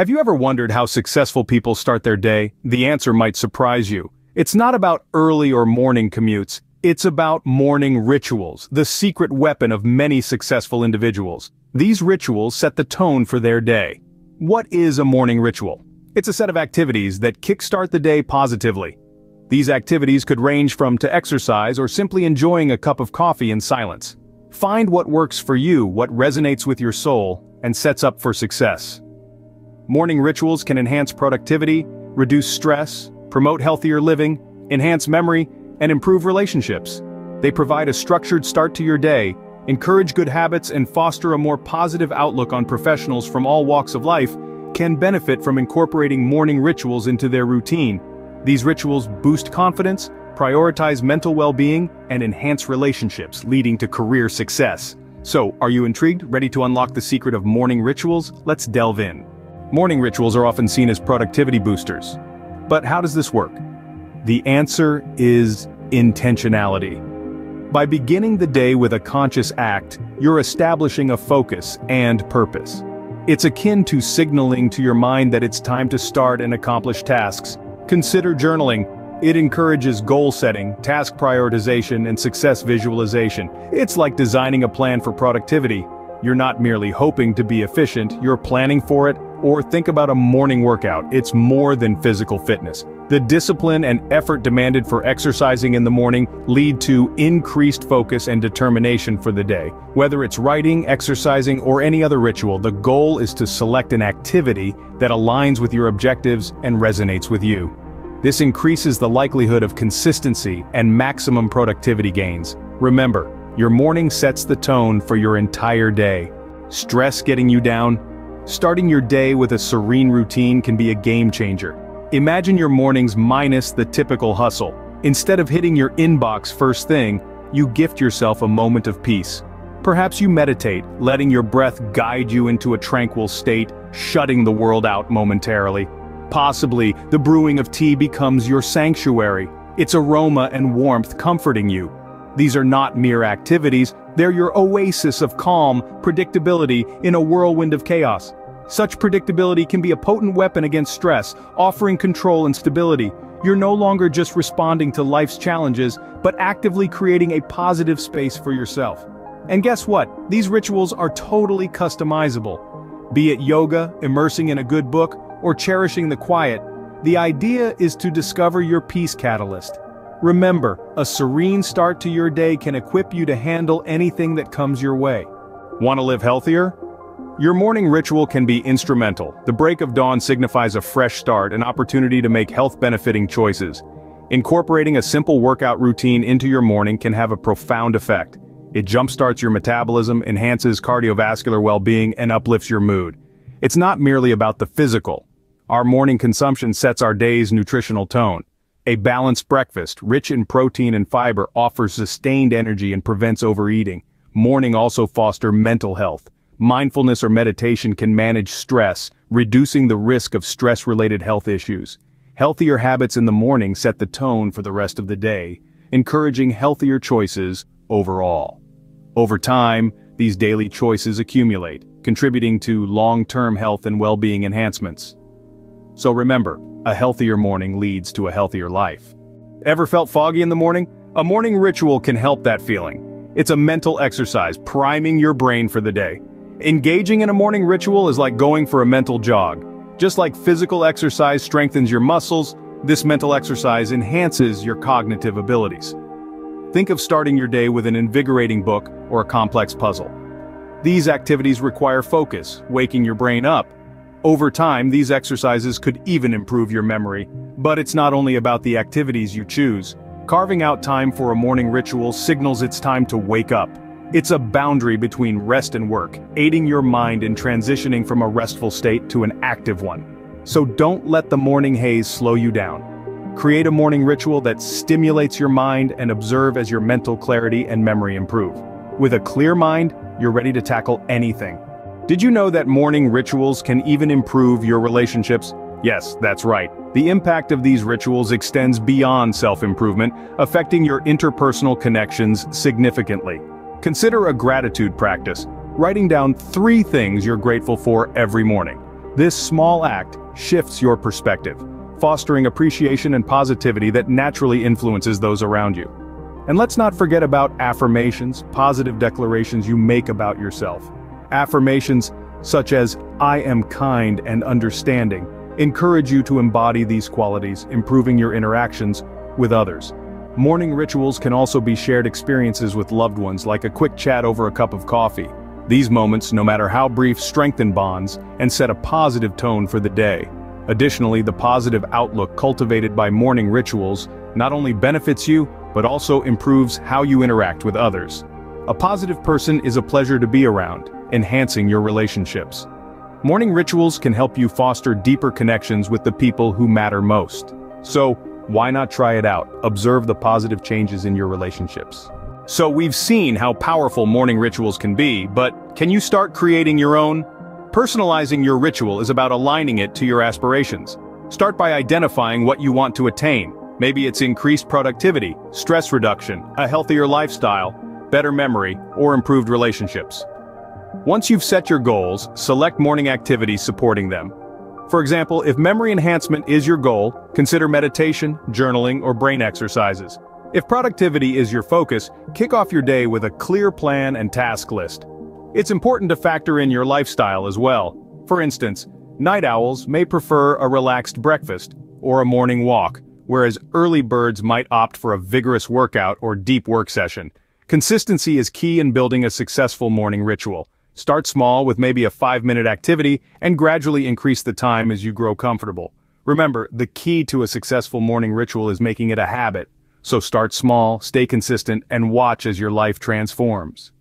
Have you ever wondered how successful people start their day? The answer might surprise you. It's not about early or morning commutes. It's about morning rituals, the secret weapon of many successful individuals. These rituals set the tone for their day. What is a morning ritual? It's a set of activities that kickstart the day positively. These activities could range from to exercise or simply enjoying a cup of coffee in silence. Find what works for you, what resonates with your soul, and sets up for success. Morning rituals can enhance productivity, reduce stress, promote healthier living, enhance memory, and improve relationships. They provide a structured start to your day, encourage good habits, and foster a more positive outlook on professionals from all walks of life can benefit from incorporating morning rituals into their routine. These rituals boost confidence, prioritize mental well-being, and enhance relationships, leading to career success. So, are you intrigued? Ready to unlock the secret of morning rituals? Let's delve in. Morning rituals are often seen as productivity boosters. But how does this work? The answer is intentionality. By beginning the day with a conscious act, you're establishing a focus and purpose. It's akin to signaling to your mind that it's time to start and accomplish tasks. Consider journaling. It encourages goal setting, task prioritization, and success visualization. It's like designing a plan for productivity. You're not merely hoping to be efficient, you're planning for it. Or think about a morning workout. It's more than physical fitness. The discipline and effort demanded for exercising in the morning lead to increased focus and determination for the day. Whether it's writing, exercising, or any other ritual, the goal is to select an activity that aligns with your objectives and resonates with you. This increases the likelihood of consistency and maximum productivity gains. Remember, your morning sets the tone for your entire day. Stress getting you down? Starting your day with a serene routine can be a game changer. Imagine your mornings minus the typical hustle. Instead of hitting your inbox first thing, you gift yourself a moment of peace. Perhaps you meditate, letting your breath guide you into a tranquil state, shutting the world out momentarily. Possibly, the brewing of tea becomes your sanctuary, its aroma and warmth comforting you. These are not mere activities, they're your oasis of calm, predictability in a whirlwind of chaos. Such predictability can be a potent weapon against stress, offering control and stability. You're no longer just responding to life's challenges, but actively creating a positive space for yourself. And guess what? These rituals are totally customizable. Be it yoga, immersing in a good book, or cherishing the quiet, the idea is to discover your peace catalyst. Remember, a serene start to your day can equip you to handle anything that comes your way. Want to live healthier? Your morning ritual can be instrumental. The break of dawn signifies a fresh start, an opportunity to make health-benefiting choices. Incorporating a simple workout routine into your morning can have a profound effect. It jumpstarts your metabolism, enhances cardiovascular well-being, and uplifts your mood. It's not merely about the physical. Our morning consumption sets our day's nutritional tone. A balanced breakfast, rich in protein and fiber, offers sustained energy and prevents overeating. Morning also fosters mental health. Mindfulness or meditation can manage stress, reducing the risk of stress-related health issues. Healthier habits in the morning set the tone for the rest of the day, encouraging healthier choices overall. Over time, these daily choices accumulate, contributing to long-term health and well-being enhancements. So remember, a healthier morning leads to a healthier life. Ever felt foggy in the morning? A morning ritual can help that feeling. It's a mental exercise, priming your brain for the day. Engaging in a morning ritual is like going for a mental jog. Just like physical exercise strengthens your muscles, this mental exercise enhances your cognitive abilities. Think of starting your day with an invigorating book or a complex puzzle. These activities require focus, waking your brain up. Over time, these exercises could even improve your memory. But it's not only about the activities you choose. Carving out time for a morning ritual signals it's time to wake up. It's a boundary between rest and work, aiding your mind in transitioning from a restful state to an active one. So don't let the morning haze slow you down. Create a morning ritual that stimulates your mind and observe as your mental clarity and memory improve. With a clear mind, you're ready to tackle anything. Did you know that morning rituals can even improve your relationships? Yes, that's right. The impact of these rituals extends beyond self-improvement, affecting your interpersonal connections significantly. Consider a gratitude practice, writing down 3 things you're grateful for every morning. This small act shifts your perspective, fostering appreciation and positivity that naturally influences those around you. And let's not forget about affirmations, positive declarations you make about yourself. Affirmations such as, "I am kind and understanding," encourage you to embody these qualities, improving your interactions with others. Morning rituals can also be shared experiences with loved ones, like a quick chat over a cup of coffee. These moments, no matter how brief, strengthen bonds and set a positive tone for the day. Additionally, the positive outlook cultivated by morning rituals not only benefits you, but also improves how you interact with others. A positive person is a pleasure to be around, enhancing your relationships. Morning rituals can help you foster deeper connections with the people who matter most. So, why not try it out? Observe the positive changes in your relationships. So we've seen how powerful morning rituals can be, but can you start creating your own? Personalizing your ritual is about aligning it to your aspirations. Start by identifying what you want to attain. Maybe it's increased productivity, stress reduction, a healthier lifestyle, better memory, or improved relationships. Once you've set your goals, select morning activities supporting them. For example, if memory enhancement is your goal, consider meditation, journaling, or brain exercises. If productivity is your focus, kick off your day with a clear plan and task list. It's important to factor in your lifestyle as well. For instance, night owls may prefer a relaxed breakfast or a morning walk, whereas early birds might opt for a vigorous workout or deep work session. Consistency is key in building a successful morning ritual. Start small with maybe a 5-minute activity and gradually increase the time as you grow comfortable. Remember, the key to a successful morning ritual is making it a habit. So start small, stay consistent, and watch as your life transforms.